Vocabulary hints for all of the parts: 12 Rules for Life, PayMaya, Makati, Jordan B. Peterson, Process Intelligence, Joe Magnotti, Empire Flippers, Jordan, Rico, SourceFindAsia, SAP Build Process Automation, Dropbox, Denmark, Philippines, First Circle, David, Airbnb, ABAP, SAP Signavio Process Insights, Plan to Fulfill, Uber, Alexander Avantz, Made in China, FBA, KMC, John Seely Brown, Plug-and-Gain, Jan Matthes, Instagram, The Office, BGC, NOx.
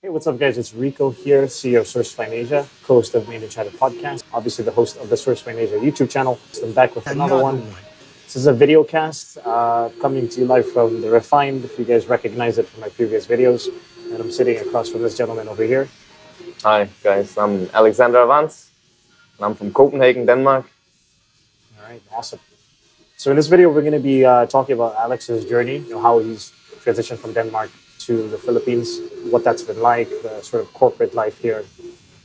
Hey, what's up, guys? It's Rico here, CEO of SourceFindAsia, co-host of Made in China podcast, obviously the host of the SourceFindAsia YouTube channel. So I'm back with another one. This is a video cast coming to you live from the Refined, if you guys recognize it from my previous videos. And I'm sitting across from this gentleman over here. Hi, guys. I'm Alexander Avantz, and I'm from Copenhagen, Denmark. All right, awesome. So in this video, we're going to be talking about Alex's journey, you know, how he's transitioned from Denmark to the Philippines, what that's been like, the sort of corporate life here,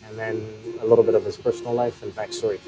and then a little bit of his personal life and backstory.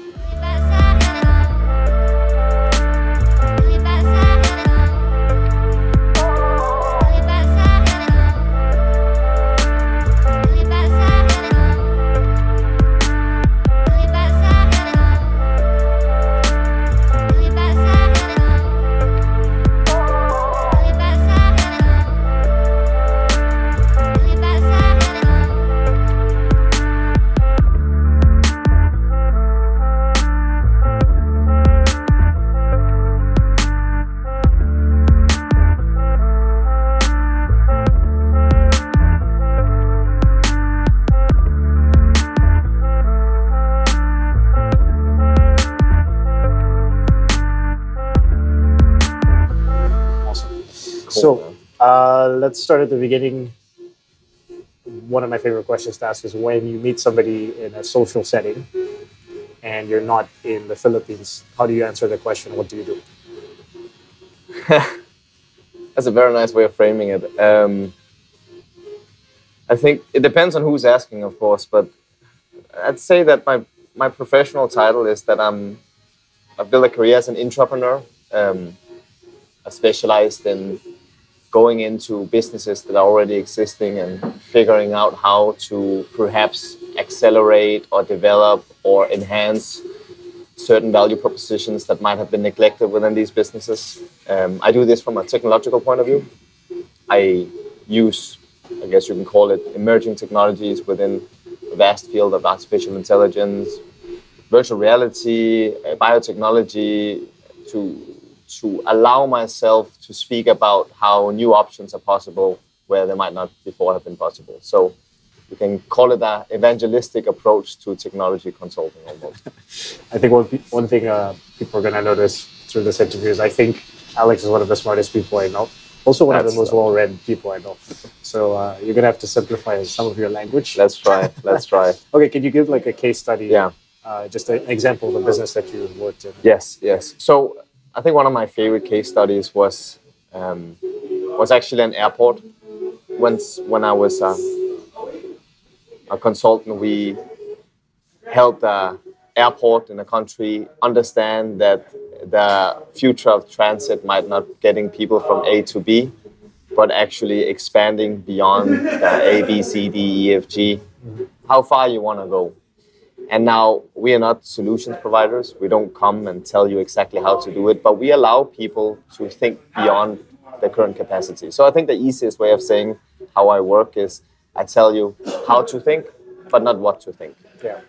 Let's start at the beginning. One of my favorite questions to ask is when you meet somebody in a social setting and you're not in the Philippines, how do you answer the question? What do you do? That's a very nice way of framing it. I think it depends on who's asking, of course, but I'd say that my professional title is that I've built a career as an entrepreneur. I specialized in going into businesses that are already existing and figuring out how to perhaps accelerate or develop or enhance certain value propositions that might have been neglected within these businesses. I do this from a technological point of view. I use, I guess you can call it, emerging technologies within the vast field of artificial intelligence, virtual reality, biotechnology to allow myself to speak about how new options are possible where they might not before have been possible. So you can call it an evangelistic approach to technology consulting almost. I think one thing people are going to notice through this interview is I think Alex is one of the smartest people I know. Also one of the most well-read people I know. So you're going to have to simplify some of your language. Let's try. Let's try. Okay, can you give like a case study? Yeah. Just an example of a business that you worked in. Yes. So I think one of my favorite case studies was actually an airport. When I was a consultant, we helped an airport in a country understand that the future of transit might not getting people from A to B, but actually expanding beyond the A, B, C, D, E, F, G, how far you want to go. And now we are not solutions providers. We don't come and tell you exactly how to do it, but we allow people to think beyond their current capacity. So I think the easiest way of saying how I work is I tell you how to think, but not what to think. Yeah.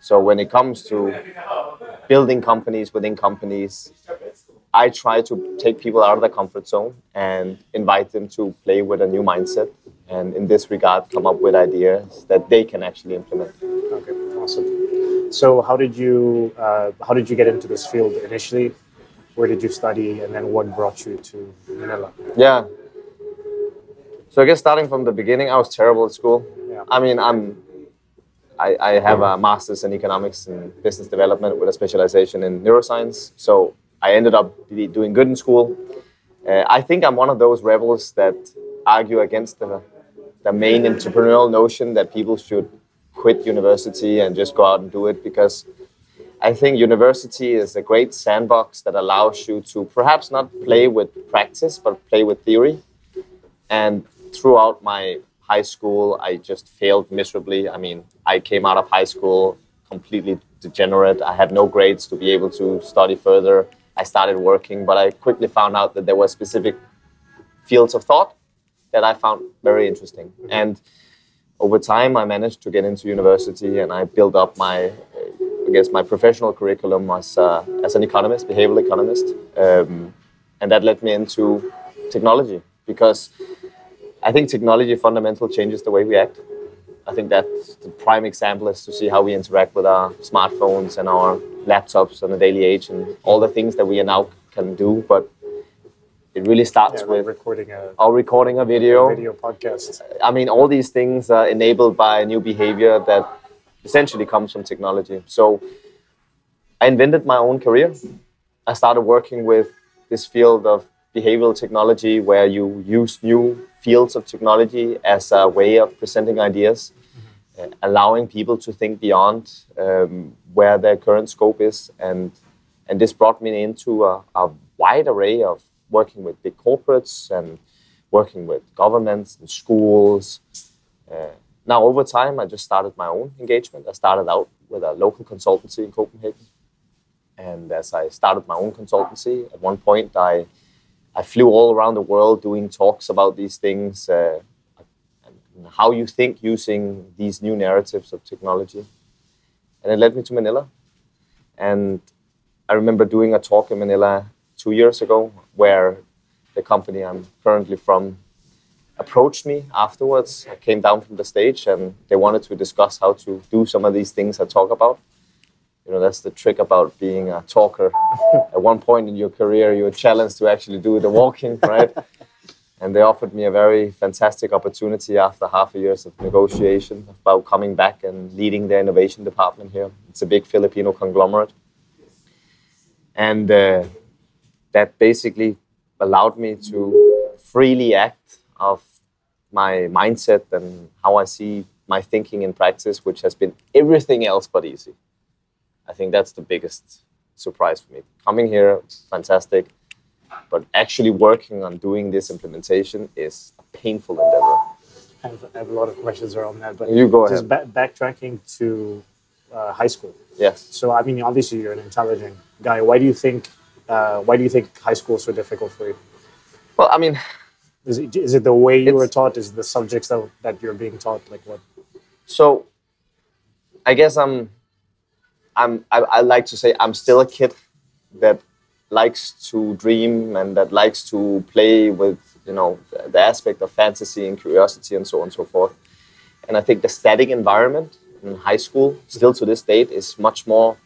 So when it comes to building companies within companies, I try to take people out of their comfort zone and invite them to play with a new mindset. And in this regard, come up with ideas that they can actually implement. Okay, awesome. So how did you get into this field initially? Where did you study, and then what brought you to Manila? Yeah. So I guess starting from the beginning, I was terrible at school. Yeah. I mean, I have a master's in economics and business development with a specialization in neuroscience. So I ended up doing good in school. I think I'm one of those rebels that argue against the main entrepreneurial notion that people should quit university and just go out and do it, because I think university is a great sandbox that allows you to perhaps not play with practice, but play with theory. And throughout my high school, I just failed miserably. I mean, I came out of high school completely degenerate. I had no grades to be able to study further. I started working, but I quickly found out that there were specific fields of thought that I found very interesting. And over time, I managed to get into university, and I built up my professional curriculum as an economist, behavioral economist. And that led me into technology, because I think technology fundamentally changes the way we act. I think that's the prime example is to see how we interact with our smartphones and our laptops on a daily age and all the things that we now can do. But it really starts with recording a video. Video podcast. I mean, all these things are enabled by new behavior that essentially comes from technology. So I invented my own career. I started working with this field of behavioral technology where you use new fields of technology as a way of presenting ideas, allowing people to think beyond where their current scope is. And this brought me into a wide array of working with big corporates and working with governments and schools. Now, over time, I just started my own engagement. I started out with a local consultancy in Copenhagen. And as I started my own consultancy, at one point, I flew all around the world doing talks about these things, and how you think using these new narratives of technology. And it led me to Manila. And I remember doing a talk in Manila 2 years ago where the company I'm currently from approached me afterwards. I came down from the stage and they wanted to discuss how to do some of these things I talk about. You know, that's the trick about being a talker. At one point in your career, you're challenged to actually do the walking, right? And they offered me a very fantastic opportunity after half a year of negotiation about coming back and leading their innovation department here. It's a big Filipino conglomerate. And that basically allowed me to freely act of my mindset and how I see my thinking in practice, which has been everything else but easy. I think that's the biggest surprise for me. Coming here, fantastic, but actually working on doing this implementation is a painful endeavor. I have a lot of questions around that, but you go ahead. Just backtracking to high school. Yes. So I mean, obviously you're an intelligent guy. Why do you think high school is so difficult for you? Well, I mean, is it the way you were taught? Is it the subjects that you're being taught? Like what? So, I guess I like to say I'm still a kid that likes to dream and that likes to play with, you know, the aspect of fantasy and curiosity and so on and so forth. And I think the static environment in high school, still to this date, is much more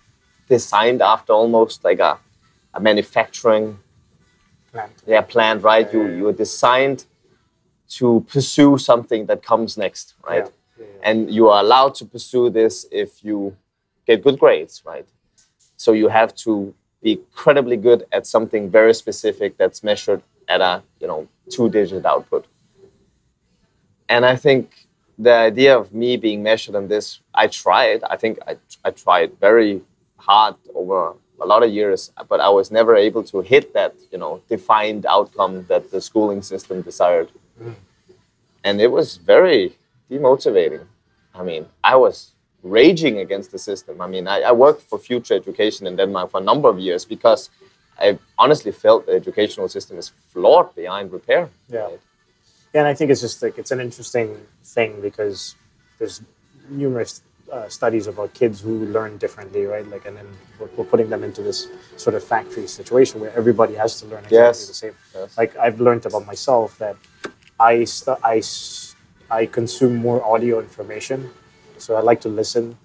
designed after almost like a manufacturing plant, right? Yeah. You are designed to pursue something that comes next, right? Yeah. Yeah. And you are allowed to pursue this if you get good grades, right? So you have to be incredibly good at something very specific that's measured at a, you know, 2-digit output. And I think the idea of me being measured on this, I tried very hard over a lot of years, but I was never able to hit that, you know, defined outcome that the schooling system desired. And it was very demotivating. I mean, I was raging against the system. I mean, I worked for future education in Denmark for a number of years because I honestly felt the educational system is flawed beyond repair. Yeah. Right? Yeah, and I think it's just like, it's an interesting thing because there's numerous studies about kids who learn differently, right? Like, and then we're putting them into this sort of factory situation where everybody has to learn exactly the same. Yes. Like, I've learned about myself that I consume more audio information. So I like to listen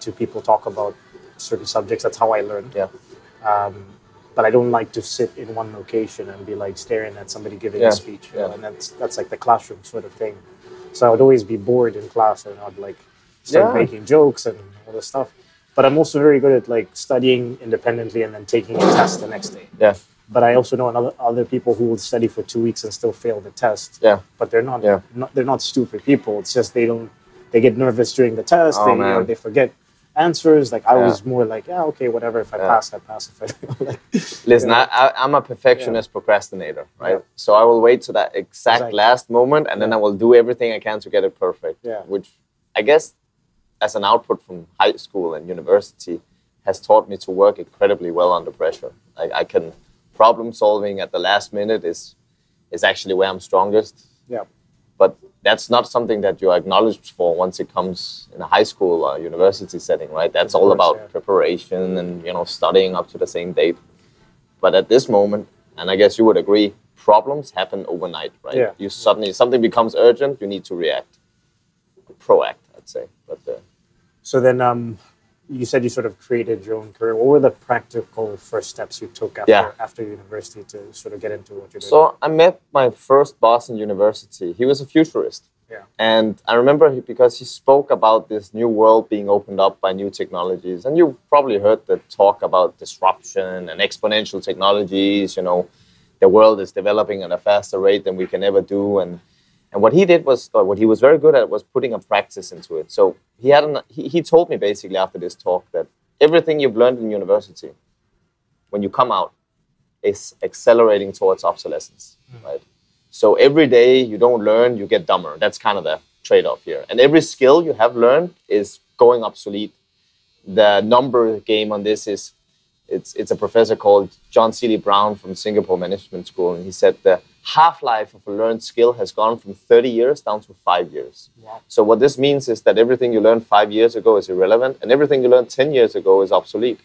to people talk about certain subjects. That's how I learn. Yeah. But I don't like to sit in one location and be like staring at somebody giving a speech. You know? And that's like the classroom sort of thing. So I would always be bored in class and I'd like start making jokes and all this stuff. But I'm also very good at like studying independently and then taking a test the next day. Yeah. But I also know other people who will study for 2 weeks and still fail the test. Yeah. But they're not stupid people. It's just they get nervous during the test, they forget answers. Like I was more like, okay, whatever. If I pass, I pass. If I don't, like, listen, you know? I'm a perfectionist procrastinator, right? Yeah. So I will wait to that exact last moment and then I will do everything I can to get it perfect. Yeah. Which I guess as an output from high school and university has taught me to work incredibly well under pressure. I can problem solving at the last minute is actually where I'm strongest. Yeah. But that's not something that you're acknowledged for once it comes in a high school or university setting, right? That's all about preparation and, you know, studying up to the same date. But at this moment, and I guess you would agree, problems happen overnight, right? Yeah. You suddenly, something becomes urgent, you need to react. proactive, I'd say. But so then you said you sort of created your own career. What were the practical first steps you took after university to sort of get into what you're doing? So I met my first boss in university. He was a futurist. Yeah. And I remember because he spoke about this new world being opened up by new technologies. And you've probably heard the talk about disruption and exponential technologies. You know, the world is developing at a faster rate than we can ever do. And what he did was, what he was very good at was putting a practice into it. So he had he told me basically after this talk that everything you've learned in university, when you come out, is accelerating towards obsolescence, right? So every day you don't learn, you get dumber. That's kind of the trade-off here. And every skill you have learned is going obsolete. The number game on this is, it's a professor called John Seely Brown from Singapore Management School. And he said the half-life of a learned skill has gone from 30 years down to 5 years. Yeah. So what this means is that everything you learned 5 years ago is irrelevant and everything you learned 10 years ago is obsolete.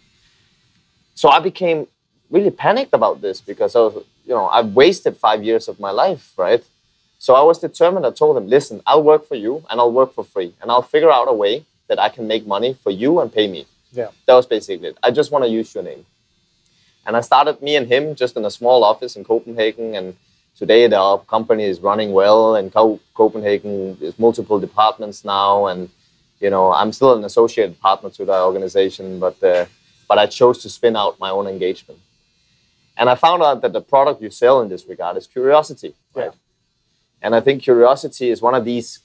So I became really panicked about this because I was, you know, I've wasted 5 years of my life, right? So I was determined. I told him, listen, I'll work for you and I'll work for free and I'll figure out a way that I can make money for you and pay me. Yeah. That was basically it. I just want to use your name. And I started, me and him, just in a small office in Copenhagen. And today the company is running well in Copenhagen. There's multiple departments now. And, you know, I'm still an associate partner to the organization, but I chose to spin out my own engagement. And I found out that the product you sell in this regard is curiosity. Right? Yeah. And I think curiosity is one of these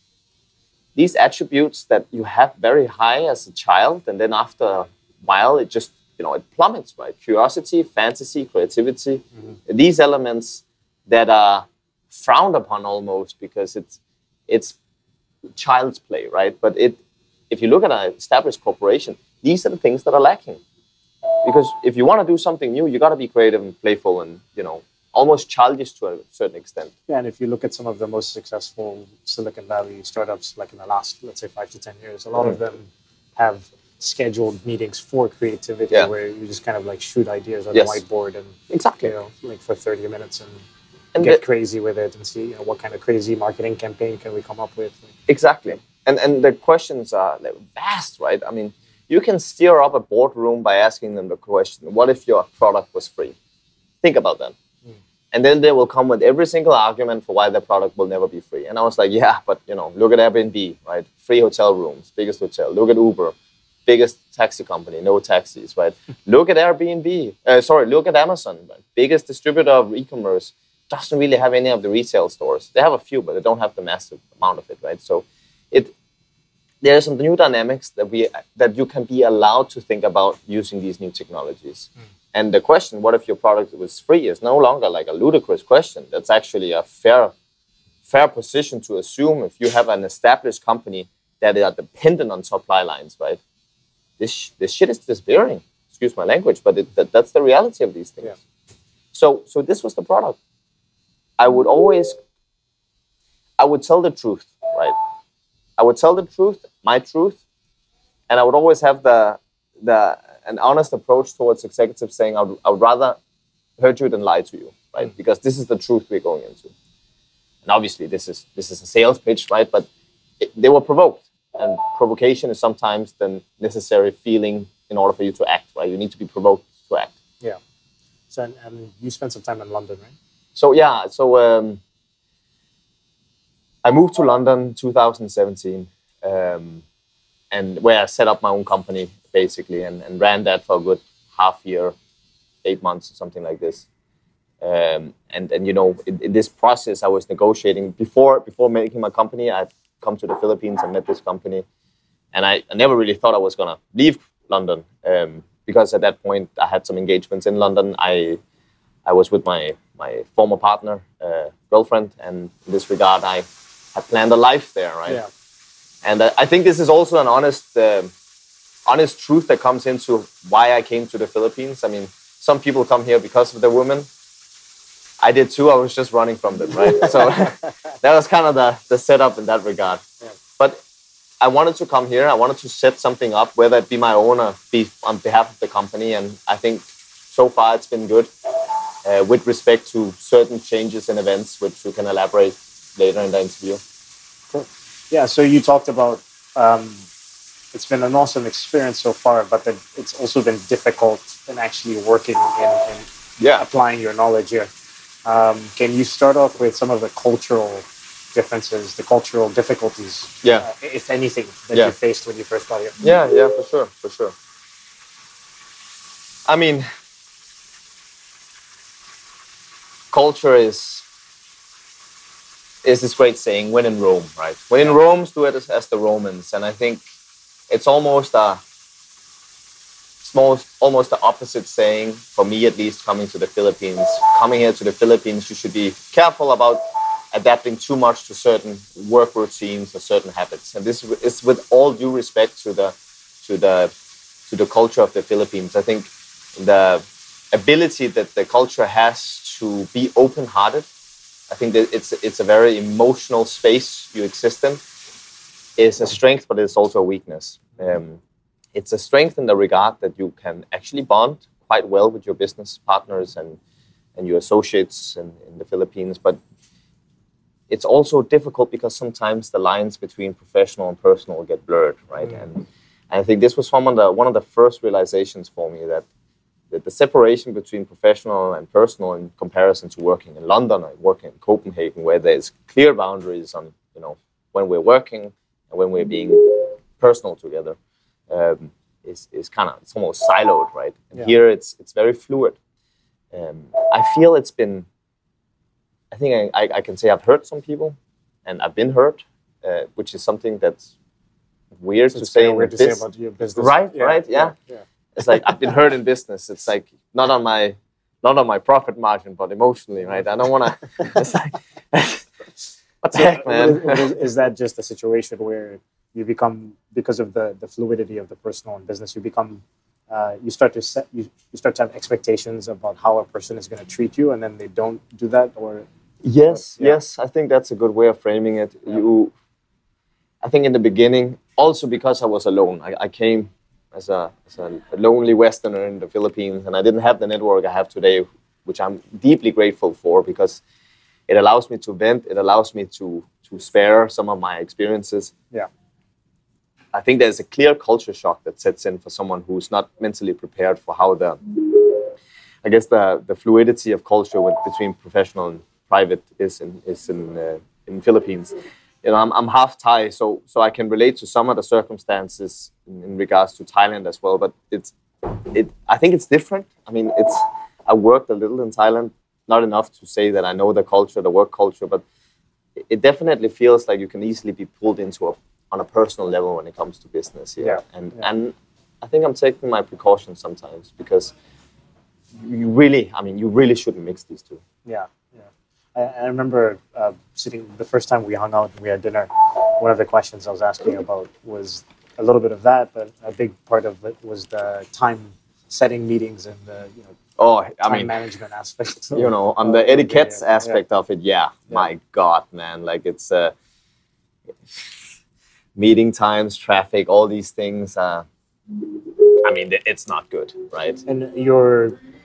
attributes that you have very high as a child. And then after a while, it just, you know, it plummets, right? Curiosity, fantasy, creativity, these elements that are frowned upon almost because it's child's play, right? But if you look at an established corporation, these are the things that are lacking. Because if you want to do something new, you got to be creative and playful and, you know, almost childish to a certain extent. Yeah, and if you look at some of the most successful Silicon Valley startups, like in the last, let's say, 5 to 10 years, a lot of them have scheduled meetings for creativity where you just kind of like shoot ideas on the whiteboard and, you know, like for 30 minutes and get crazy with it and see, you know, what kind of crazy marketing campaign can we come up with. Exactly. And the questions are vast, right? I mean, you can steer up a boardroom by asking them the question, what if your product was free? Think about that. And then they will come with every single argument for why their product will never be free. And I was like, yeah, but you know, look at Airbnb, right? Free hotel rooms, biggest hotel. Look at Uber, biggest taxi company, no taxis, right? Look at Airbnb, look at Amazon, right? Biggest distributor of e-commerce, doesn't really have any of the retail stores. They have a few, but they don't have the massive amount of it, right? So there are some new dynamics that you can be allowed to think about using these new technologies. And the question, what if your product was free, is no longer like a ludicrous question. That's actually a fair position to assume if you have an established company that are dependent on supply lines, right? This shit is disappearing. Excuse my language, but that's the reality of these things. Yeah. So this was the product. I would tell the truth, right? I would tell the truth, my truth, and I would always have an honest approach towards executives, saying I would rather hurt you than lie to you, right? Because this is the truth we're going into. And obviously this is a sales pitch, right? But they were provoked, and provocation is sometimes the necessary feeling in order for you to act, right? You need to be provoked to act. Yeah. So and you spent some time in London, right? So yeah. So. I moved to London in 2017, and where I set up my own company, basically, and ran that for a good half year, 8 months or something like this. And you know, in this process, I was negotiating. Before making my company, I'd come to the Philippines and met this company. And I never really thought I was going to leave London, because at that point, I had some engagements in London. I was with my former partner, girlfriend, and in this regard, I had planned a life there, right? Yeah. And I think this is also an honest truth that comes into why I came to the Philippines. I mean, some people come here because of the women. I did too. I was just running from them, right? So that was kind of the setup in that regard. Yeah. But I wanted to come here. I wanted to set something up, whether it be my own or be on behalf of the company. And I think so far it's been good. With respect to certain changes and events, which we can elaborate later in the interview. Cool. Yeah, so you talked about it's been an awesome experience so far, but then it's also been difficult in actually working and applying your knowledge here. Can you start off with some of the cultural differences, the cultural difficulties, if anything, that you faced when you first got here? Yeah, for sure. I mean, culture is this great saying, when in Rome, right? When in Rome, do it as the Romans. And I think it's almost the opposite saying, for me at least, coming to the Philippines. Coming here to the Philippines, you should be careful about adapting too much to certain work routines or certain habits. And this is with all due respect to the culture of the Philippines. I think the ability that the culture has to be open-hearted, I think that it's a very emotional space you exist in, is a strength, but it's also a weakness. It's a strength in the regard that you can actually bond quite well with your business partners and your associates in the Philippines. But it's also difficult because sometimes the lines between professional and personal get blurred, right? Mm. And I think this was one of the first realizations for me, that the separation between professional and personal in comparison to working in London or working in Copenhagen, where there's clear boundaries on, when we're working and when we're being personal together, it's almost siloed, right? And here it's very fluid. I can say I've hurt some people and I've been hurt, which is something that's weird to say in business. About your business. Right, yeah, right, yeah. Yeah. It's like I've been hurt in business. It's like not on my profit margin, but emotionally, right? I don't want to. It's like, what the heck, man? Is that just a situation where you become, because of the fluidity of the personal and business, you become, you start to have expectations about how a person is going to treat you, and then they don't do that, or? Yes. I think that's a good way of framing it. Yeah. I think in the beginning, also because I was alone, I came as a lonely Westerner in the Philippines, and I didn't have the network I have today, which I'm deeply grateful for, because it allows me to vent, it allows me to spare some of my experiences. Yeah. I think there's a clear culture shock that sets in for someone who's not mentally prepared for how the fluidity of culture between professional and private is in Philippines. I'm half Thai, so I can relate to some of the circumstances in regards to Thailand as well. But I think it's different. I mean, I worked a little in Thailand, not enough to say that I know the culture, the work culture, but it definitely feels like you can easily be pulled into on a personal level when it comes to business here. Yeah. And I think I'm taking my precautions sometimes, because you really shouldn't mix these two. Yeah. I remember sitting, the first time we hung out and we had dinner, one of the questions I was asking about was a little bit of that, but a big part of it was the time setting meetings and the management aspect. On the etiquette aspect of it, my God, man, like it's meeting times, traffic, all these things. It's not good, right? And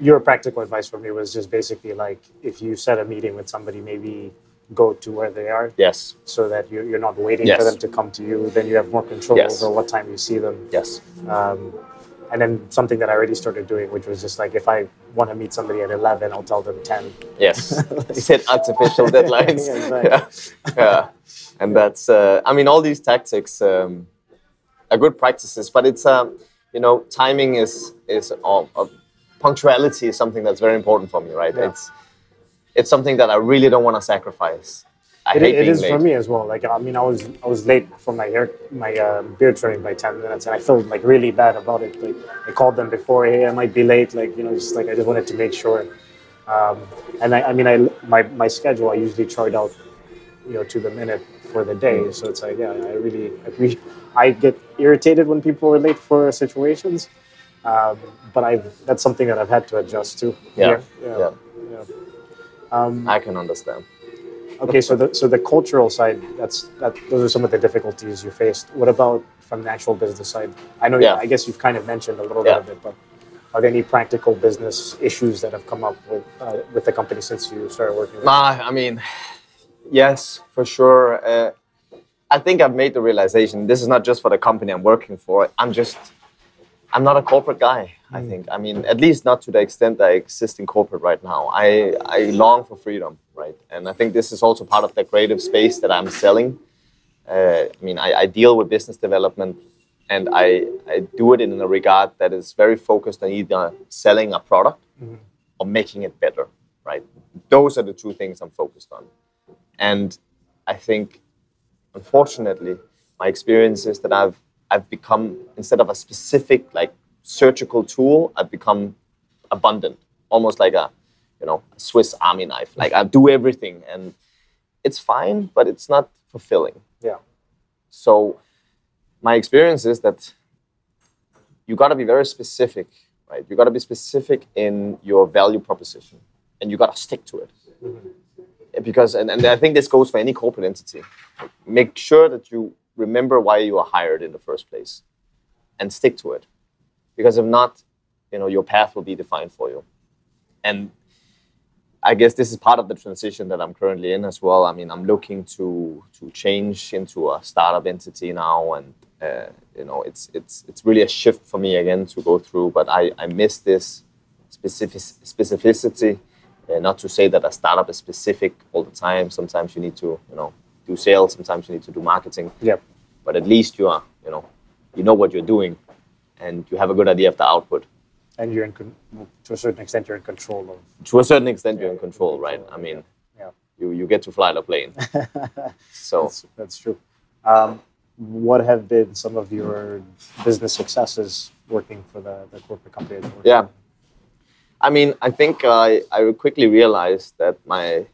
your practical advice for me was just basically like, if you set a meeting with somebody, maybe go to where they are. Yes. So that you're not waiting for them to come to you. Then you have more control over what time you see them. Yes. And then something that I already started doing, which was just like, if I want to meet somebody at 11, I'll tell them 10. Yes. Set artificial deadlines. Yeah. Yeah. And that's, all these tactics are good practices, but it's... timing is punctuality is something that's very important for me, right? Yeah. It's something that I really don't want to sacrifice. I hate being late. For me as well. Like, I was late for my beard trimming by 10 minutes, and I felt like really bad about it. Like, I called them before, hey, I might be late. Like, just like I just wanted to make sure. My schedule I usually chart out, to the minute for the day. So it's like, I get irritated when people are late for situations, but that's something that I've had to adjust to. Yeah. I can understand. Okay, so the cultural side, those are some of the difficulties you faced. What about from the actual business side? I know, I guess you've kind of mentioned a little bit of it, but are there any practical business issues that have come up with the company since you started working? Yes, for sure. I think I've made the realization, this is not just for the company I'm working for. I'm not a corporate guy, I think. I mean, at least not to the extent that I exist in corporate right now. I long for freedom, right? And I think this is also part of the creative space that I'm selling. I mean, I deal with business development, and I do it in a regard that is very focused on either selling a product or making it better, right? Those are the two things I'm focused on. And I think, unfortunately, my experience is that I've become, instead of a specific, like, surgical tool, I've become abundant, almost like a, you know, a Swiss Army knife. Like, I do everything, and it's fine, but it's not fulfilling. Yeah. So my experience is that you got to be very specific, right? You got to be specific in your value proposition, and you got to stick to it. Because, and I think this goes for any corporate entity, make sure that you remember why you were hired in the first place and stick to it. Because if not, you know, your path will be defined for you. And I guess this is part of the transition that I'm currently in as well. I mean, I'm looking to change into a startup entity now, and you know, it's really a shift for me again to go through. But I miss this specificity. Not to say that a startup is specific all the time. Sometimes you need to, you know, do sales. Sometimes you need to do marketing. Yep. But at least you are, you know what you're doing, and you have a good idea of the output. And you're in, to a certain extent, you're in control of. To a certain extent, you're in control, right? I mean, you get to fly the plane. So that's true. What have been some of your business successes working for the corporate company? Yeah, I mean, I think I quickly realized that my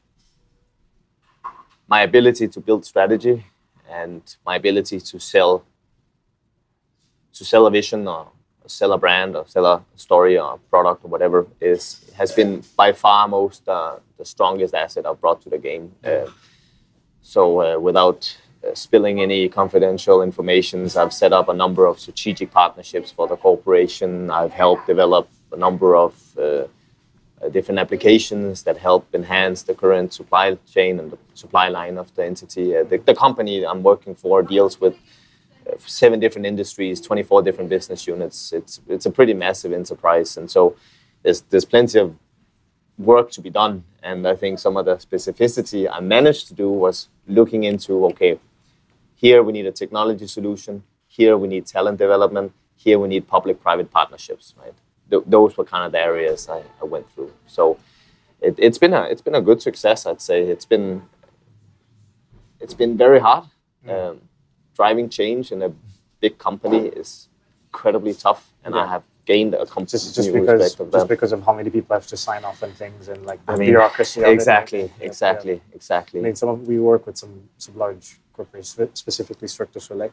ability to build strategy and my ability to sell a vision or sell a brand or sell a story or a product or whatever has been by far most the strongest asset I've brought to the game. So without spilling any confidential information, I've set up a number of strategic partnerships for the corporation. I've helped develop a number of different applications that help enhance the current supply chain and the supply line of the entity. The company I'm working for deals with 7 different industries, 24 different business units. It's a pretty massive enterprise, and so there's plenty of work to be done. And I think some of the specificity I managed to do was looking into, okay, here we need a technology solution, here we need talent development, here we need public-private partnerships, right? Those were kind of the areas I went through. So it's been a good success, I'd say. It's been very hard. Driving change in a big company is incredibly tough, and I have gained a complete respect of that. Just because of how many people have to sign off on things and like the bureaucracy. Exactly. I mean, we work with some large corporations, specifically Cirque du Soleil,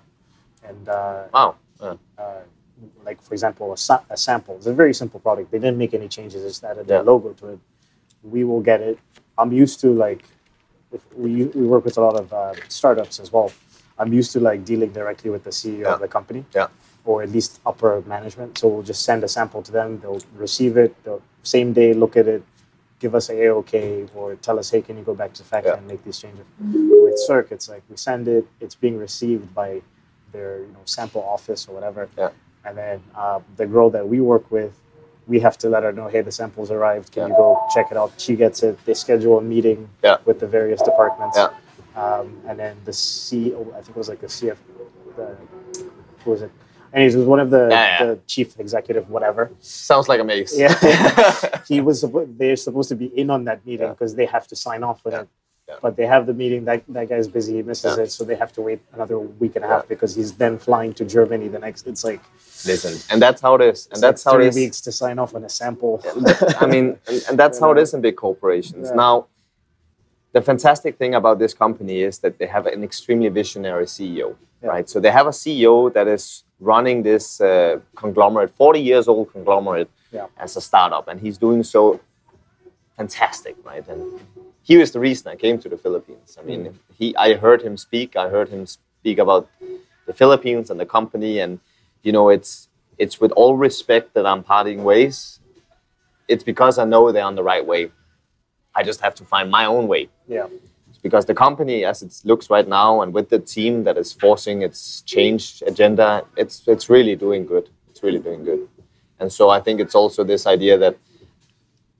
and like for example, a sample. It's a very simple product. They didn't make any changes. It's added their logo to it. We will get it. I'm used to like we work with a lot of startups as well. I'm used to like dealing directly with the CEO of the company, or at least upper management. So we'll just send a sample to them. They'll receive it. They'll same day look at it, give us a okay, or tell us, hey, can you go back to fact and make these changes? With Cirque, it's like we send it. It's being received by their sample office or whatever, and then the girl that we work with, we have to let her know, hey, the sample's arrived. Can you go check it out? She gets it. They schedule a meeting with the various departments. And then the CEO, I think it was like the CF, who was it? Anyways, it was one of the chief executive, whatever. Sounds like a maze. Yeah. They're supposed to be in on that meeting because they have to sign off with it. Yeah. But they have the meeting, that guy's busy, he misses it, so they have to wait another week and a half because he's then flying to Germany the next. It's like... Listen, and that's how it is. And that's like how it is. 3 weeks to sign off on a sample. I mean, and that's how it is in big corporations. Yeah. Now, the fantastic thing about this company is that they have an extremely visionary CEO, right? So they have a CEO that is running this conglomerate, 40-year-old conglomerate as a startup, and he's doing so fantastic, right? And here is the reason I came to the Philippines. I mean, I heard him speak. I heard him speak about the Philippines and the company, and you know, it's with all respect that I'm parting ways. It's because I know they're on the right way. I just have to find my own way. Yeah. because the company, as it looks right now, and with the team that is forcing its change agenda, it's really doing good. It's really doing good. And so I think it's also this idea that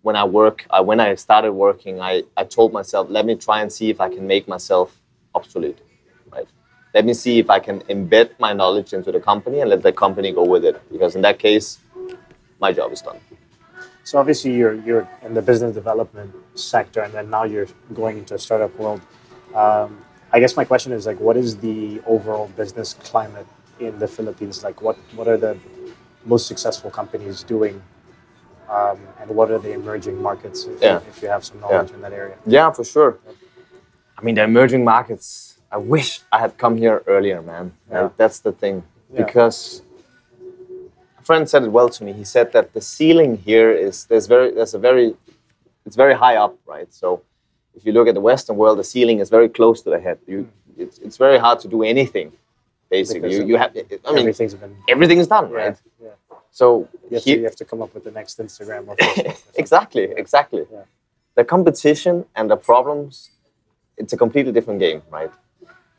when I started working, I told myself, let me try and see if I can make myself obsolete, right? Let me see if I can embed my knowledge into the company and let the company go with it, because in that case, my job is done. So obviously you're in the business development sector, and then now you're going into a startup world. I guess my question is, like, what is the overall business climate in the Philippines? Like, what are the most successful companies doing, and what are the emerging markets, if you have some knowledge in that area? Yeah, for sure. I mean, the emerging markets, I wish I had come here earlier, man. Yeah. Like, that's the thing, because a friend said it well to me. He said that the ceiling here is it's very high up, right? So if you look at the Western world, the ceiling is very close to the head. It's very hard to do anything, basically. Everything's done, right? Yeah. So you have to come up with the next Instagram or Facebook. Exactly. Yeah. The competition and the problems, it's a completely different game, right?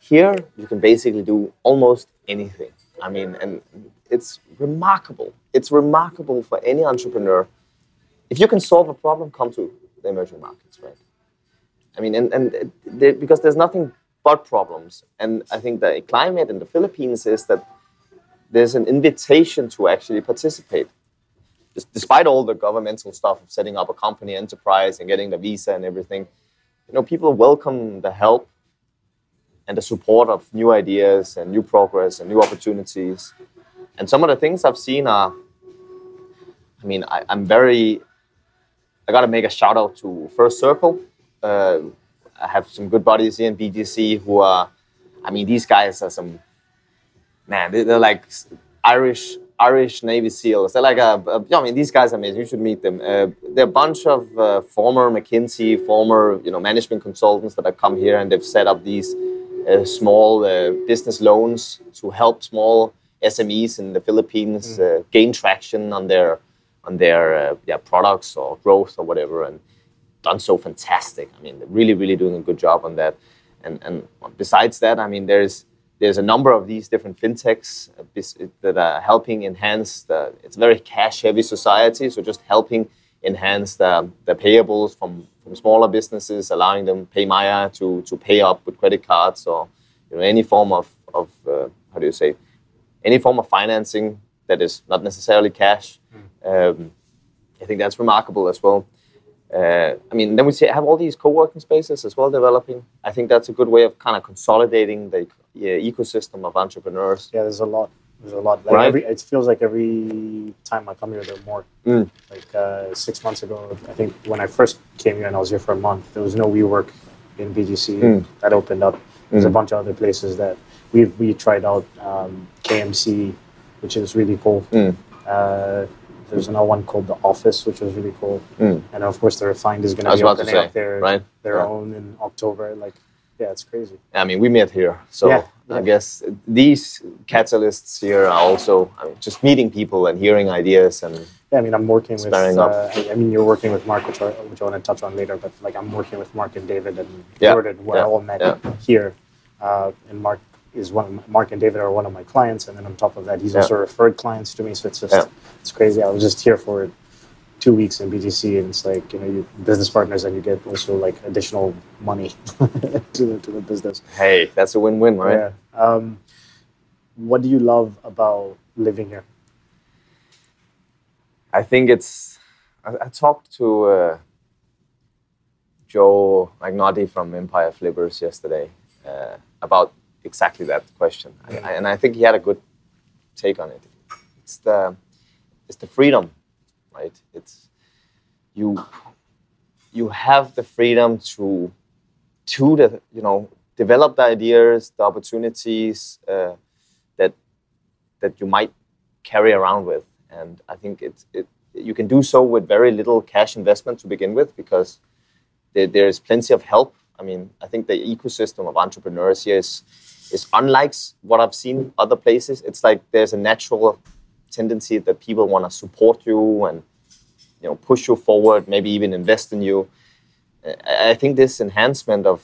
Here you can basically do almost anything. I mean, and it's remarkable. It's remarkable for any entrepreneur. If you can solve a problem, come to the emerging markets, right? I mean, because there's nothing but problems. And I think the climate in the Philippines is that there's an invitation to actually participate. Despite all the governmental stuff of setting up a company enterprise and getting the visa and everything, you know, people welcome the help and the support of new ideas and new progress and new opportunities. And some of the things I've seen are, I mean, I got to make a shout out to First Circle. I have some good buddies here in BGC who are, I mean, these guys are some, man, they're like Irish Navy SEALs. They're like, these guys are amazing. You should meet them. They're a bunch of former McKinsey, former, management consultants that have come here, and they've set up these small business loans to help small SMEs in the Philippines gain traction on their products or growth or whatever, and done so fantastic. I mean, they're really, really doing a good job on that. And besides that, I mean, there's a number of these different fintechs that are helping enhance it's a very cash-heavy society, so just helping enhance the payables from smaller businesses, allowing them PayMaya to pay up with credit cards or any form of any form of financing that is not necessarily cash. I think that's remarkable as well. I mean, then we have all these co-working spaces as well developing. I think that's a good way of kind of consolidating the ecosystem of entrepreneurs. Yeah, there's a lot. There's a lot. Like, right? It feels like every time I come here, there are more. Like 6 months ago, I think when I first came here and I was here for a month, there was no WeWork in BGC. That opened up. There's a bunch of other places that we tried out. KMC, which is really cool. There's another one called The Office, which was really cool. And of course, the Refined is going to be opening up their own in October. Like, yeah, it's crazy. I mean, we met here. So I guess these catalysts here are also just meeting people and hearing ideas. And yeah, I mean, I'm working with, you're working with Mark, which I want to touch on later, but like I'm working with Mark and David and Jordan, where I all met here. And Mark and David are one of my clients, and then on top of that, he's also referred clients to me. So it's just it's crazy. I was just here for 2 weeks in BGC, and it's like you business partners, and you get also like additional money to the business. Hey, that's a win-win, right? Yeah. What do you love about living here? I think it's. I talked to Joe Magnotti from Empire Flippers yesterday about exactly that question, and I think he had a good take on it. It's the freedom, right? It's you have the freedom to develop the ideas, the opportunities that you might carry around with, and I think you can do so with very little cash investment to begin with, because there is plenty of help. I mean, I think the ecosystem of entrepreneurs here is unlike what I've seen other places. It's like there's a natural tendency that people want to support you and push you forward, maybe even invest in you. I think this enhancement of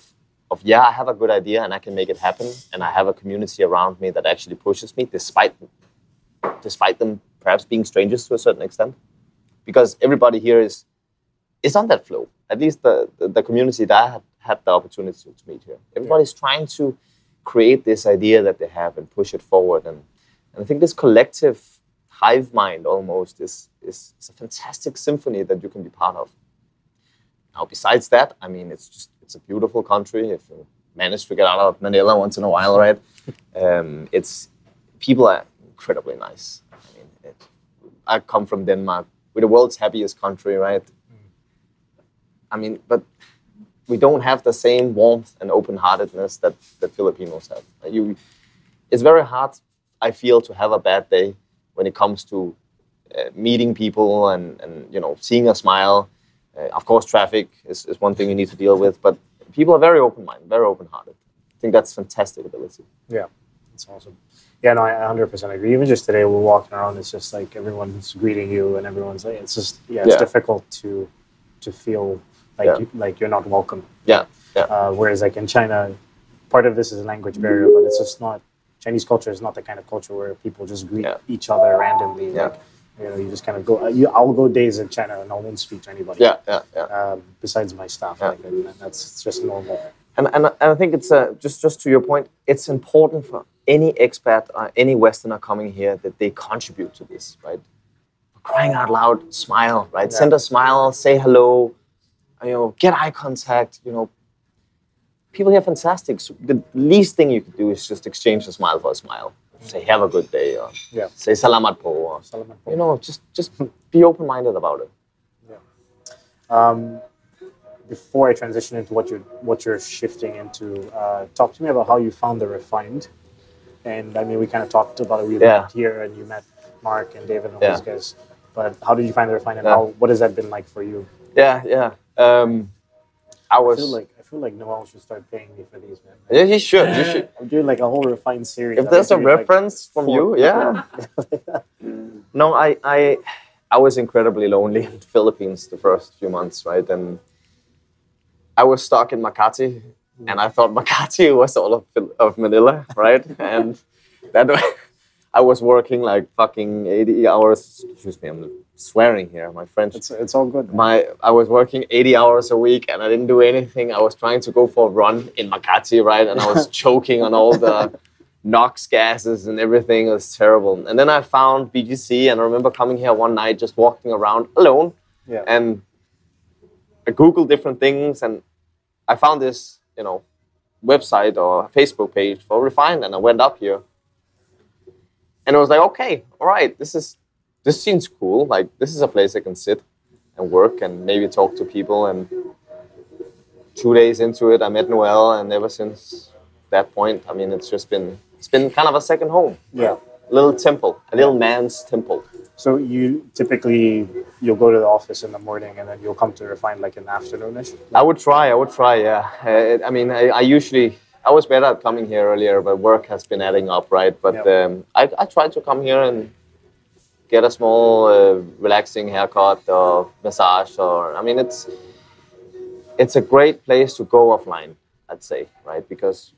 of, yeah, I have a good idea and I can make it happen. And I have a community around me that actually pushes me despite them perhaps being strangers to a certain extent. Because everybody here is on that flow. At least the community that I have had the opportunity to meet here. Everybody's trying to create this idea that they have and push it forward. And I think this collective hive mind almost is a fantastic symphony that you can be part of. Now, besides that, I mean, it's a beautiful country. If you manage to get out of Manila once in a while, right? People are incredibly nice. I mean, I come from Denmark. We're the world's happiest country, right? I mean, but we don't have the same warmth and open-heartedness that the Filipinos have. It's very hard, I feel, to have a bad day when it comes to meeting people and you know, seeing a smile. Of course, traffic is one thing you need to deal with, but people are very open-minded, very open-hearted. I think that's fantastic ability. Yeah, that's awesome. Yeah, no, I 100% agree. Even just today, we're walking around, it's just like everyone's greeting you and everyone's like, it's just, yeah, it's difficult to feel like, like you're not welcome. Yeah, yeah. Whereas like in China, part of this is a language barrier, but it's just not, Chinese culture is not the kind of culture where people just greet each other randomly. Yeah. Like, you know, you just kind of go, I'll go days in China and I won't speak to anybody. Yeah, yeah, yeah. Besides my staff, like, that's just normal. And I think it's, just to your point, it's important for any expat, any Westerner coming here that they contribute to this, right? Crying out loud, smile, right? Yeah. Send a smile, say hello, you know, get eye contact, you know. People here are fantastic. So the least thing you could do is just exchange a smile for a smile. Say, have a good day, or say, salamat po, or, you know, just be open-minded about it. Yeah. Before I transition into what you're shifting into, talk to me about how you found the Refined. And I mean, we kind of talked about it. We met here and you met Mark and David and all these guys. But how did you find the Refined, and what has that been like for you? Yeah, yeah. I feel like Noel should start paying me for these, man. Yeah, he should. You should. I'm doing like a whole Refined series. If there's a reference from you, No, I was incredibly lonely in the Philippines the first few months, right? And I was stuck in Makati, and I thought Makati was all of Manila, right? And that I was working like fucking 80 hours. Excuse me, I'm swearing here. My French. It's all good. I was working 80 hours a week and I didn't do anything. I was trying to go for a run in Makati, right? And I was choking on all the NOx gases and everything. It was terrible. And then I found BGC, and I remember coming here one night, just walking around alone. Yeah. And I Googled different things, and I found this, you know, website or Facebook page for Refined, and I went up here. And I was like, okay, all right, this seems cool. Like, this is a place I can sit and work and maybe talk to people. And 2 days into it, I met Noel, and ever since that point, I mean, it's been kind of a second home. Yeah. A little temple, a little man's temple. So you'll go to the office in the morning and then you'll come to Refined like in the afternoon-ish? I would try, yeah. I usually... I was better at coming here earlier, but work has been adding up, right? But I tried to come here and get a small relaxing haircut or massage, or I mean, it's a great place to go offline, I'd say, right? Because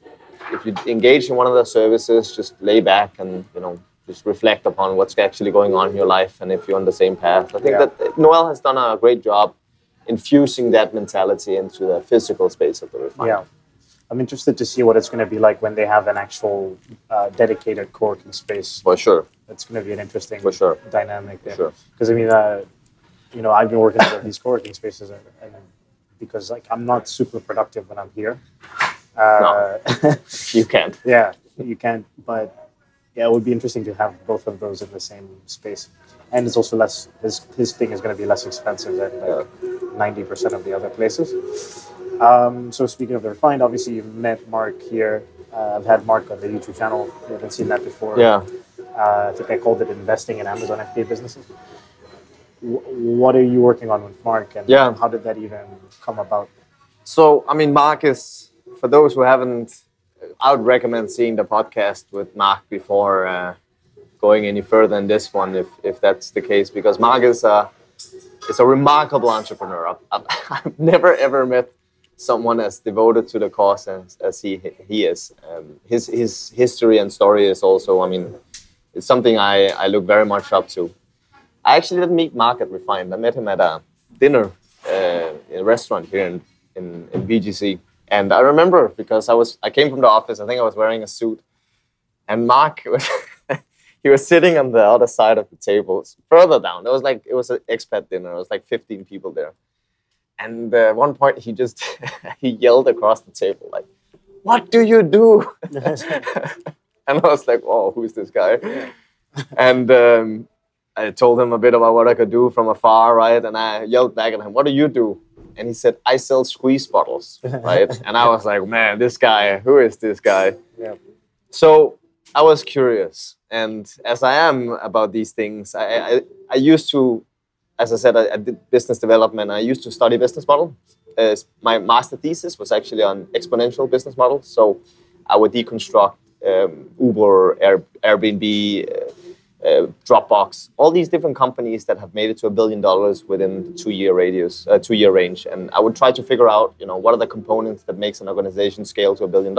if you engage in one of the services, just lay back and, you know, just reflect upon what's actually going on in your life and if you're on the same path. I think that Noel has done a great job infusing that mentality into the physical space of the Refined. Yeah. I'm interested to see what it's going to be like when they have an actual dedicated co-working space. For sure. It's going to be an interesting dynamic there. For sure. Because, I mean, you know, I've been working at these co-working spaces and because, like, I'm not super productive when I'm here. No, you can't. Yeah, you can't. But, yeah, it would be interesting to have both of those in the same space. And it's also less, his thing is going to be less expensive than, like, 90% of the other places. So speaking of the Refined, obviously you met Mark here. I've had Mark on the YouTube channel. You haven't seen that before. Yeah. I think I called it investing in Amazon FBA businesses. What are you working on with Mark, and how did that even come about? So, I mean, Mark is, for those who haven't, I would recommend seeing the podcast with Mark before going any further in this one, if that's the case, because Mark is a remarkable entrepreneur. I've never ever met someone as devoted to the cause as he is. His history and story is also, I mean, it's something I look very much up to. I actually didn't meet Mark at Refined. I met him at a dinner in a restaurant here in BGC. And I remember because I came from the office. I think I was wearing a suit. And Mark was he was sitting on the other side of the table, further down. It was an expat dinner. It was like 15 people there. And at one point, he just he yelled across the table, like, "What do you do?" And I was like, "Oh, who's this guy?" And I told him a bit about what I could do from afar, right? And I yelled back at him, "What do you do?" And he said, "I sell squeeze bottles," right? And I was like, "Man, this guy, who is this guy?" Yeah. So I was curious. And as I am about these things, I used to, as I said, I did business development. I used to study business models. My master thesis was actually on exponential business models. So I would deconstruct Uber, Airbnb, Dropbox, all these different companies that have made it to $1 billion within two-year range. And I would try to figure out, you know, what are the components that makes an organization scale to $1 billion.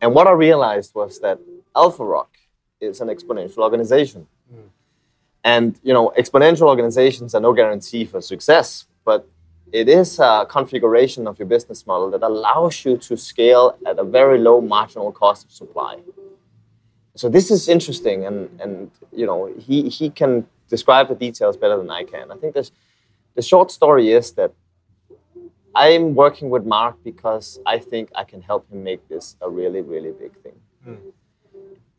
And what I realized was that Alpha Rock is an exponential organization. Mm. And, you know, exponential organizations are no guarantee for success, but it is a configuration of your business model that allows you to scale at a very low marginal cost of supply. So this is interesting, and you know, he can describe the details better than I can. I think the short story is that I'm working with Mark because I think I can help him make this a really, really big thing. Mm.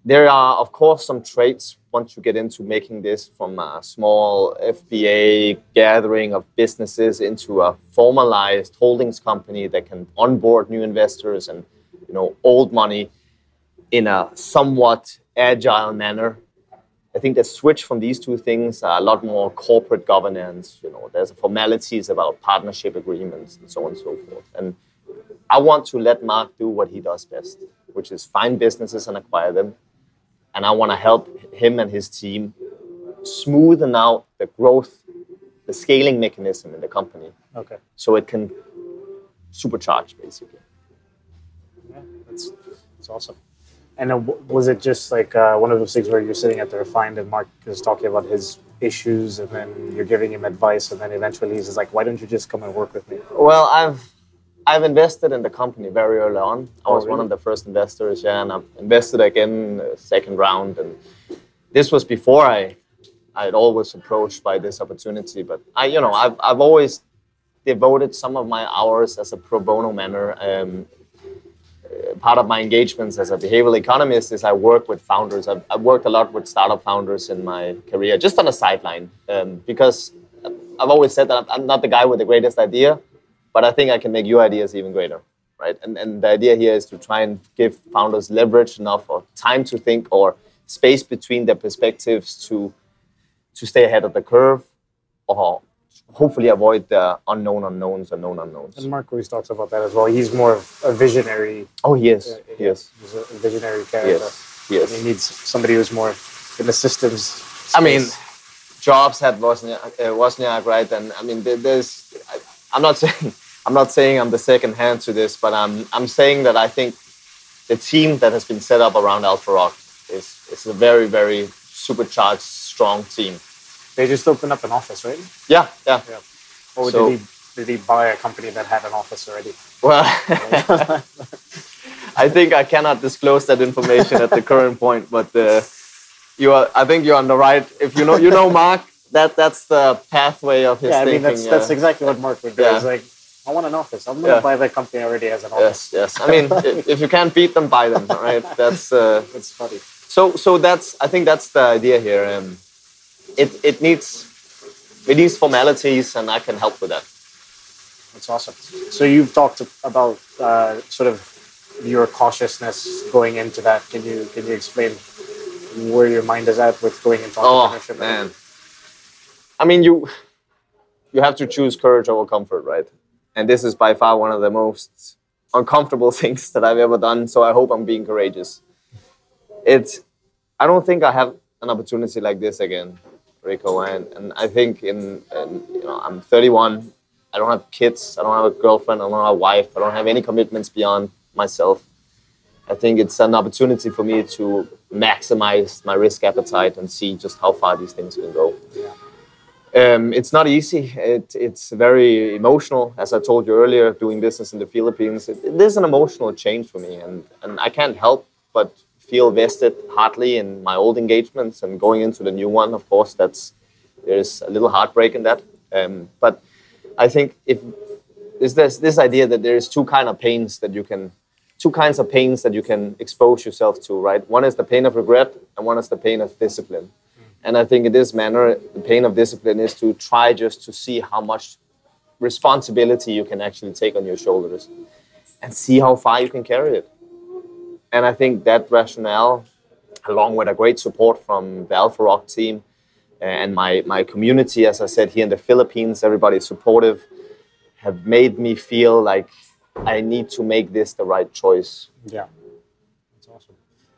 There are, of course, some traits once you get into making this from a small FBA gathering of businesses into a formalized holdings company that can onboard new investors and, you know, old money in a somewhat agile manner. I think the switch from these two things are a lot more corporate governance. You know, there's formalities about partnership agreements and so on and so forth. And I want to let Mark do what he does best, which is find businesses and acquire them. And I want to help him and his team smoothen out the growth, the scaling mechanism in the company. Okay. So it can supercharge, basically. Yeah, that's awesome. And was it just like one of those things where you're sitting at the Refined and Mark is talking about his issues and then you're giving him advice and then eventually he's just like, "Why don't you just come and work with me?" Well, I've invested in the company very early on. I was one of the first investors, yeah, and I've invested again second round. And this was before I had always approached by this opportunity. But I've always devoted some of my hours as a pro bono manner. Part of my engagements as a behavioral economist is I work with founders. I've worked a lot with startup founders in my career, just on a sideline, because I've always said that I'm not the guy with the greatest idea, but I think I can make your ideas even greater, right? And the idea here is to try and give founders leverage enough or time to think or space between their perspectives to stay ahead of the curve or hopefully avoid the unknowns. And Mark always talks about that as well. He's more of a visionary. Oh, yes, yes. He's a visionary character. Yes, yes. And he needs somebody who's more in the systems space. I mean, Jobs had Wozniak, right? And I mean, there's... I'm not saying I'm the second hand to this, but I'm saying that I think the team that has been set up around Alpha Rock is a very, very supercharged, strong team. They just opened up an office, right? Yeah. Or so, did he buy a company that had an office already? Well, I think I cannot disclose that information at the current point, but I think you're on the right. If you know Mark. That's the pathway of his thinking. That's exactly what Mark would do. Yeah. He's like, I want an office. I'm going to buy that company already as an office. Yes. I mean, if you can't beat them, buy them, right? That's funny. So I think that's the idea here. It needs formalities, and I can help with that. That's awesome. So you've talked about sort of your cautiousness going into that. Can you explain where your mind is at with going into entrepreneurship? Oh, man. I mean, you have to choose courage over comfort, right? And this is by far one of the most uncomfortable things that I've ever done, so I hope I'm being courageous. I don't think I have an opportunity like this again, Rico. And I think I'm 31. I don't have kids. I don't have a girlfriend. I don't have a wife. I don't have any commitments beyond myself. I think it's an opportunity for me to maximize my risk appetite and see just how far these things can go. It's not easy. It's very emotional. As I told you earlier, doing business in the Philippines, it is an emotional change for me. And I can't help but feel vested heartily in my old engagements. And going into the new one, of course, there's a little heartbreak in that. But I think there's this idea that there's two kinds of pains that you can expose yourself to, right? One is the pain of regret, and one is the pain of discipline. And I think in this manner, the pain of discipline is to try just to see how much responsibility you can actually take on your shoulders and see how far you can carry it. And I think that rationale, along with a great support from the Alpha Rock team and my community, as I said, here in the Philippines, everybody's supportive, have made me feel like I need to make this the right choice. Yeah.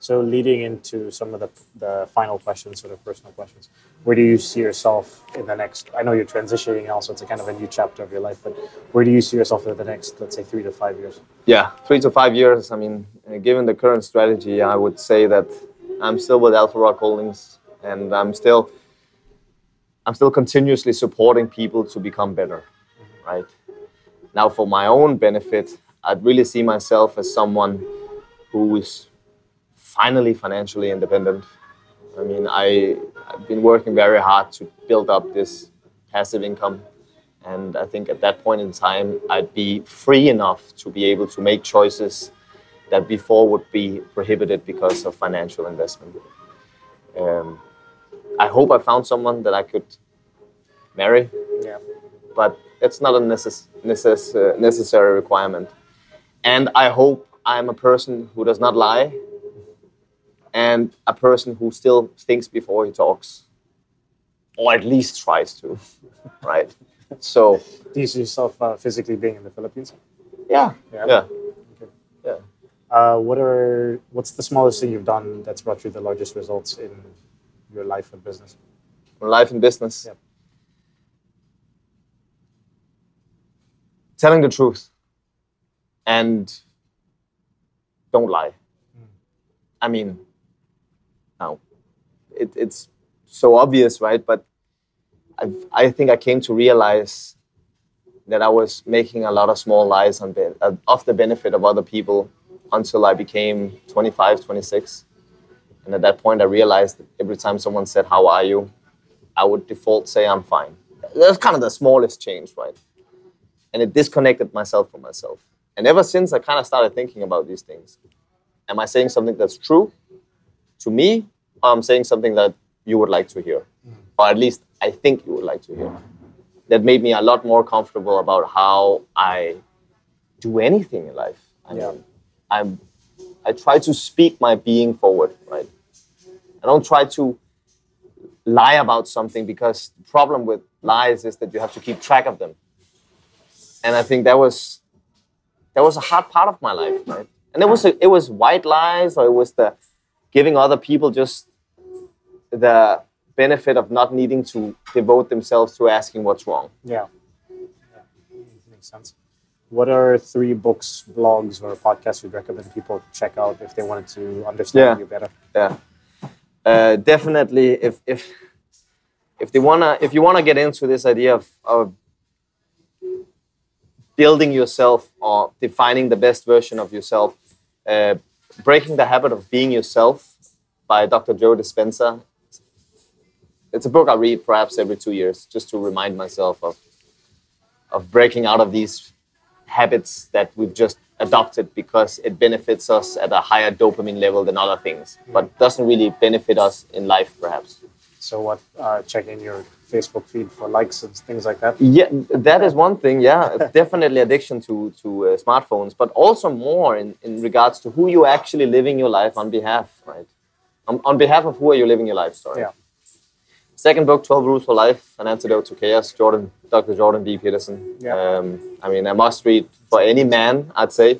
So leading into some of the final questions, sort of personal questions, where do you see yourself in the next, I know you're transitioning also, it's a kind of a new chapter of your life, but where do you see yourself in the next, let's say, 3 to 5 years? Yeah, 3 to 5 years. I mean, given the current strategy, I would say that I'm still with Alpha Rock Holdings and I'm still continuously supporting people to become better, right? Now, for my own benefit, I'd really see myself as someone who is finally financially independent. I mean, I've been working very hard to build up this passive income. And I think at that point in time, I'd be free enough to be able to make choices that before would be prohibited because of financial investment. I hope I found someone that I could marry, yeah, but it's not a necessary requirement. And I hope I'm a person who does not lie, and a person who still thinks before he talks, or at least tries to, right? So, do you see yourself physically being in the Philippines? Yeah. Yeah. Yeah. Okay. Yeah. What's the smallest thing you've done that's brought you the largest results in your life and business? Life and business. Yeah. Telling the truth and don't lie. I mean, now, it's so obvious, right? But I think I came to realize that I was making a lot of small lies off the benefit of other people until I became 25, 26. And at that point, I realized that every time someone said, "How are you?" I would default say, "I'm fine." That's kind of the smallest change, right? And it disconnected myself from myself. And ever since, I kind of started thinking about these things. Am I saying something that's true to me, or I'm saying something that you would like to hear? Or at least I think you would like to hear. That made me a lot more comfortable about how I do anything in life. I try to speak my being forward, right? I don't try to lie about something, because the problem with lies is that you have to keep track of them. And I think that was a hard part of my life, right? And it was white lies, or it was the giving other people just the benefit of not needing to devote themselves to asking what's wrong. Yeah. Makes sense. What are 3 books, blogs, or podcasts you'd recommend people check out if they wanted to understand you better? Yeah. Definitely, if you wanna get into this idea of building yourself or defining the best version of yourself, Breaking the Habit of Being Yourself by Dr. Joe Dispenza. It's a book I read perhaps every 2 years just to remind myself of breaking out of these habits that we've just adopted because it benefits us at a higher dopamine level than other things, but doesn't really benefit us in life perhaps. So what, checking your Facebook feed for likes and things like that? Yeah, that is one thing, yeah. Definitely addiction to smartphones, but also more in regards to who you're actually living your life on behalf, right? On behalf of who are you living your life, sorry. Yeah. Second book, 12 Rules for Life, An Antidote to Chaos, Dr. Jordan B. Peterson. Yeah. I mean, I must read for any man, I'd say.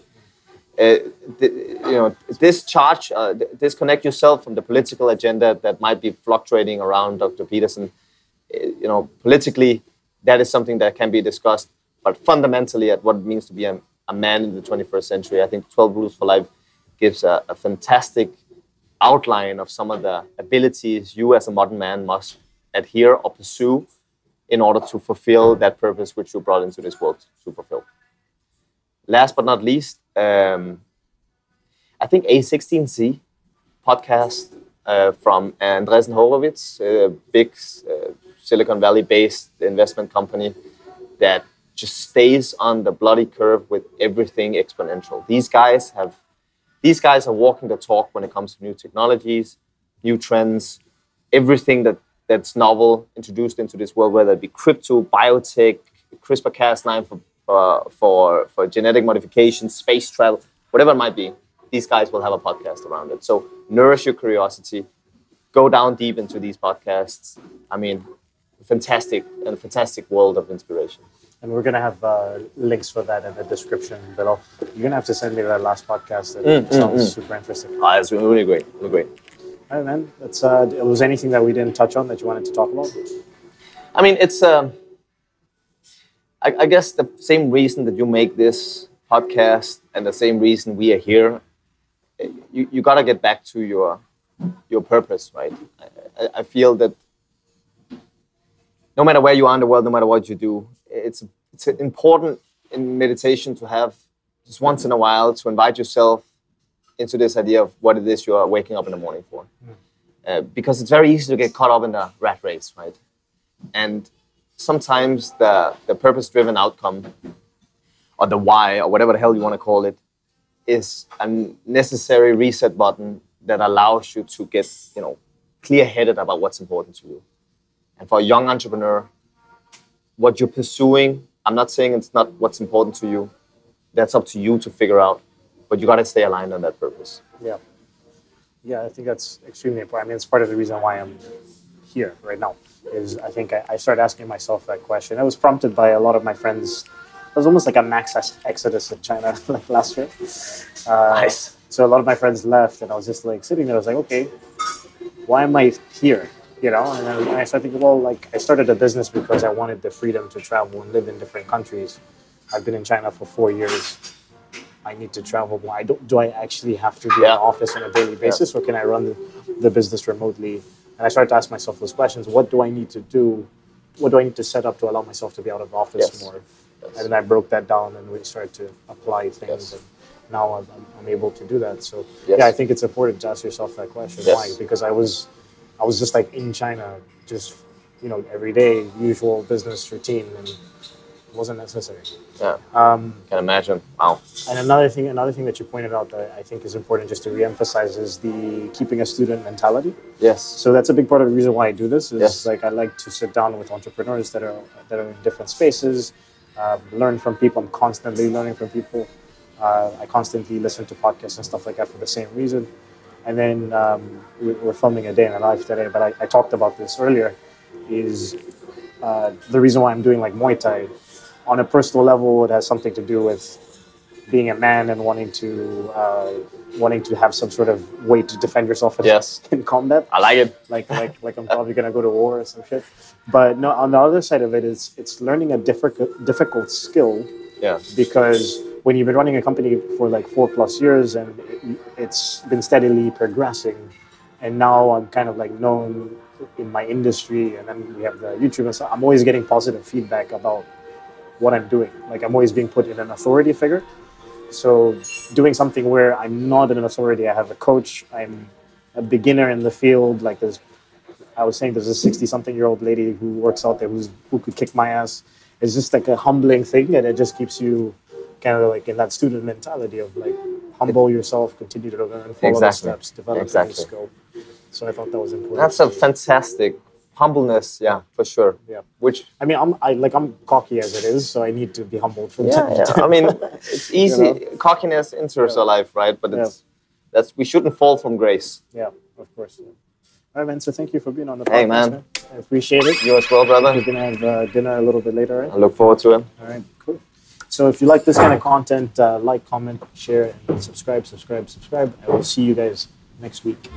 Disconnect yourself from the political agenda that might be fluctuating around Dr. Peterson. Politically, that is something that can be discussed. but fundamentally at what it means to be a man in the 21st century. I think 12 Rules for Life gives a fantastic outline of some of the abilities you as a modern man must adhere or pursue in order to fulfill that purpose which you brought into this world to fulfill. Last but not least, I think A16Z podcast from Andreessen Horowitz, a big Silicon Valley-based investment company that just stays on the bloody curve with everything exponential. These guys are walking the talk when it comes to new technologies, new trends, everything that's novel introduced into this world, whether it be crypto, biotech, CRISPR-Cas9 for genetic modification, space travel, whatever it might be. These guys will have a podcast around it. So nourish your curiosity. Go down deep into these podcasts. I mean, fantastic world of inspiration. And we're going to have links for that in the description below. You're going to have to send me that last podcast. It sounds super interesting. Oh, it's really great. Really great. All right, man. That's, was anything that we didn't touch on that you wanted to talk about? I mean, it's... I guess the same reason that you make this podcast and the same reason we are here, you got to get back to your purpose, right? I feel that no matter where you are in the world, no matter what you do, it's important in meditation to have just once in a while to invite yourself into this idea of what it is you are waking up in the morning for. Because it's very easy to get caught up in the rat race, right? And sometimes the purpose-driven outcome or the why or whatever the hell you want to call it is a necessary reset button that allows you to get, clear-headed about what's important to you. And for a young entrepreneur, what you're pursuing, I'm not saying it's not what's important to you. That's up to you to figure out. But you got to stay aligned on that purpose. Yeah. Yeah, I think that's extremely important. I mean, it's part of the reason why I'm here right now is I think I started asking myself that question. I was prompted by a lot of my friends. It was almost like a mass exodus in China like last year. Nice. So a lot of my friends left and I was just like sitting there. I was like, okay, why am I here? And then I started thinking, well, I started a business because I wanted the freedom to travel and live in different countries. I've been in China for 4 years. I need to travel more. Do I actually have to be in office on a daily basis or can I run the business remotely? And I started to ask myself those questions. What do I need to do? What do I need to set up to allow myself to be out of office more? Yes. And then I broke that down and we started to apply things. Yes. And now I'm able to do that. So yeah, I think it's important to ask yourself that question. Yes. Why? Because I was just like in China, just, every day, usual business routine, and it wasn't necessary. Yeah, can imagine. Wow. And another thing that you pointed out that I think is important just to reemphasize is the keeping a student mentality. Yes. So that's a big part of the reason why I do this is I like to sit down with entrepreneurs that are in different spaces, learn from people. I'm constantly learning from people. I constantly listen to podcasts and stuff like that for the same reason. And then we're filming a day in our life today, but I talked about this earlier, is the reason why I'm doing Muay Thai. On a personal level, it has something to do with being a man and wanting to have some sort of way to defend yourself in combat. I like it. Like I'm probably going to go to war or some shit. But no, on the other side of it, it's learning a difficult skill. Yeah. Because when you've been running a company for 4+ years and it's been steadily progressing, and now I'm kind of known in my industry, and then we have the YouTube and stuff. I'm always getting positive feedback about what I'm doing. I'm always being put in an authority figure. So doing something where I'm not an authority, I have a coach, I'm a beginner in the field. I was saying there's a 60-something-year-old lady who works out there who could kick my ass. It's just a humbling thing, and it just keeps you kind of in that student mentality of humble yourself, continue to learn, follow the steps, develop the scope. So I thought that was important. That's a fantastic humbleness, for sure. Yeah. Which I mean, I'm cocky as it is, so I need to be humbled from time to time. I mean, it's easy. Cockiness enters our life, right? But we shouldn't fall from grace. Yeah, of course. Yeah. All right, man. So thank you for being on the podcast. Hey, man. I appreciate it. You as well, brother. We're gonna have dinner a little bit later, right? I look forward to it. All right. Cool. So if you like this kind of content, like, comment, share, and subscribe. I will see you guys next week.